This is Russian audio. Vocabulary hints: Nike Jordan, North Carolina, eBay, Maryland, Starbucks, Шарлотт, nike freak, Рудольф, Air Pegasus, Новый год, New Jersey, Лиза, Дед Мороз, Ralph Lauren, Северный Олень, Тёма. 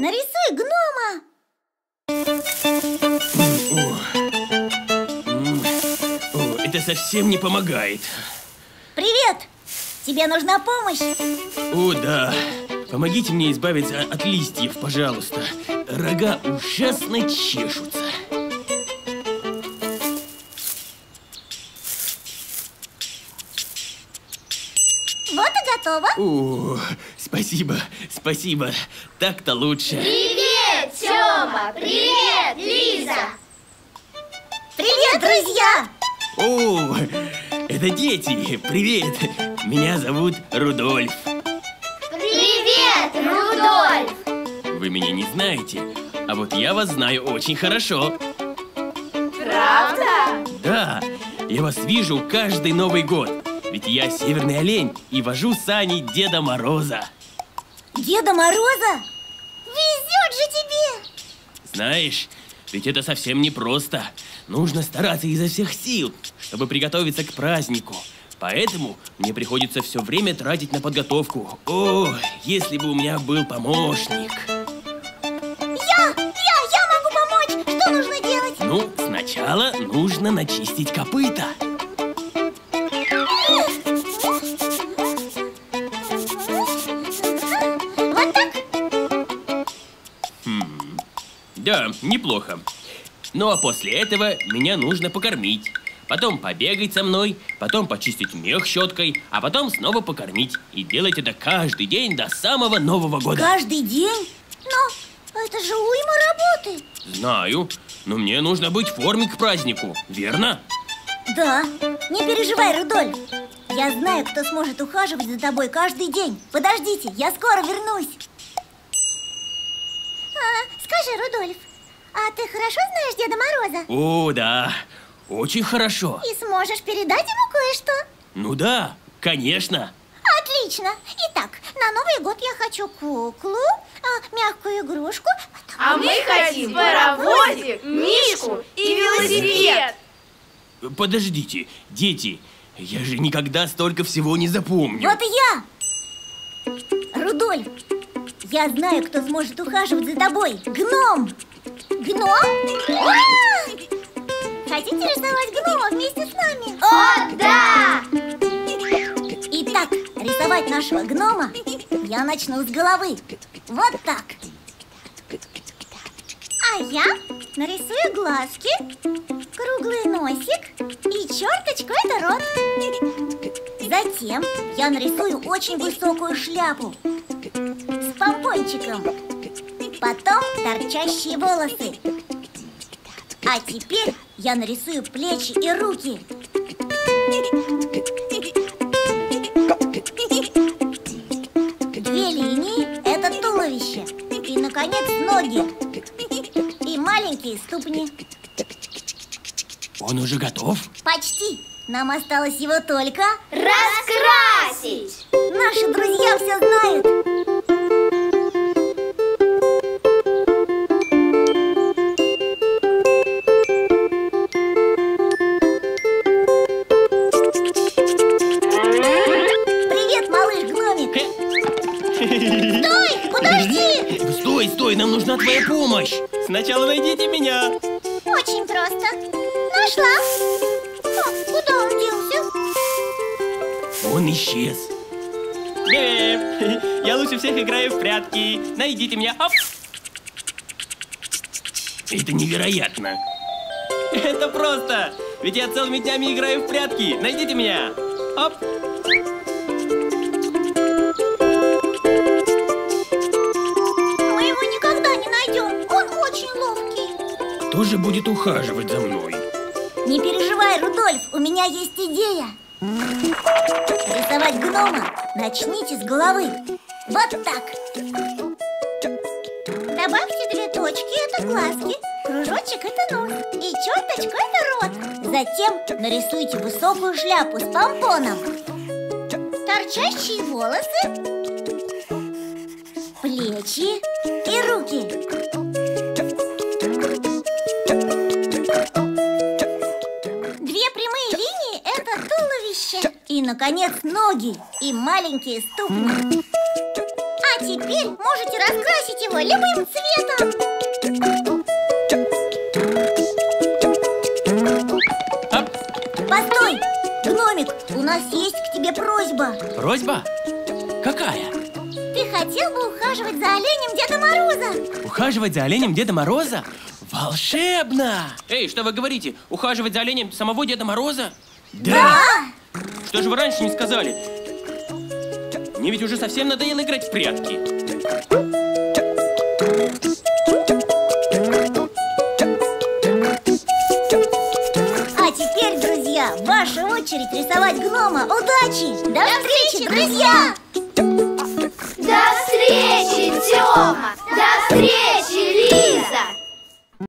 нарисуй гнома. Это совсем не помогает. Привет! Тебе нужна помощь? О, да. Помогите мне избавиться от листьев, пожалуйста. Рога ужасно чешутся. Вот и готово. О, спасибо, спасибо. Так-то лучше. Привет, Тёма! Привет, Лиза! Привет, друзья! О, это дети! Привет! Меня зовут Рудольф. Привет, Рудольф! Вы меня не знаете, а вот я вас знаю очень хорошо. Правда? Да, я вас вижу каждый Новый год. Ведь я Северный Олень и вожу сани Деда Мороза. Деда Мороза? Везет же тебе! Знаешь, ведь это совсем непросто. Нужно стараться изо всех сил, чтобы приготовиться к празднику. Поэтому мне приходится все время тратить на подготовку. О, если бы у меня был помощник. Я могу помочь! Что нужно делать? Ну, сначала нужно начистить копыта. Вот так? Да, неплохо. Ну а после этого меня нужно покормить. Потом побегать со мной, потом почистить мех щеткой, а потом снова покормить. И делать это каждый день до самого Нового года. Каждый день? Но это же уйма работы. Знаю, но мне нужно быть в форме к празднику, верно? Да, не переживай, Рудольф. Я знаю, кто сможет ухаживать за тобой каждый день. Подождите, я скоро вернусь. Скажи, Рудольф, а ты хорошо знаешь Деда Мороза? О, да, очень хорошо. И сможешь передать ему кое-что? Ну да, конечно. Отлично. Итак, на Новый год я хочу куклу, мягкую игрушку. А мы хотим паровозик, мишку и велосипед. Подождите, дети, я же никогда столько всего не запомню. Вот и я! Рудольф, я знаю, кто сможет ухаживать за тобой. Гном! Гном? Хотите рисовать гнома вместе с нами? О, да! Итак, рисовать нашего гнома я начну с головы. Вот так. А я нарисую глазки, круглый носик и черточку – это рот. Затем я нарисую очень высокую шляпу с помпончиком. Потом торчащие волосы. А теперь я нарисую плечи и руки. Две линии – это туловище. И, наконец, ноги. Маленькие ступни. Он уже готов? Почти. Нам осталось его только раскрасить. Наши друзья все знают. Привет, малыш Гномик. Стой, подожди. Стой, стой, нам нужна твоя помощь. Сначала найдите меня. Очень просто. Нашла. Куда он делся? Он исчез. Привет. Я лучше всех играю в прятки. Найдите меня. Оп. Это невероятно. Это просто. Ведь я целыми днями играю в прятки. Найдите меня. Оп. Кто же будет ухаживать за мной? Не переживай, Рудольф, у меня есть идея. Рисовать гнома начните с головы. Вот так. Добавьте две точки, это глазки, кружочек, это нос, и черточка, это рот. Затем нарисуйте высокую шляпу с помпоном, торчащие волосы, плечи и руки. И, наконец, ноги и маленькие ступни. А теперь теперь можете раскрасить его любым цветом. Постой, гномик, у нас есть к тебе просьба. Просьба? Какая? Ты хотел бы ухаживать за оленем Деда Мороза. Ухаживать за оленем Деда Мороза? Волшебно! Эй, что вы говорите? Ухаживать за оленем самого Деда Мороза? Да! Что же вы раньше не сказали? Мне ведь уже совсем надоело играть в прятки. А теперь, друзья, ваша очередь рисовать гнома. Удачи! До встречи, друзья! До встречи, Тёма! До встречи!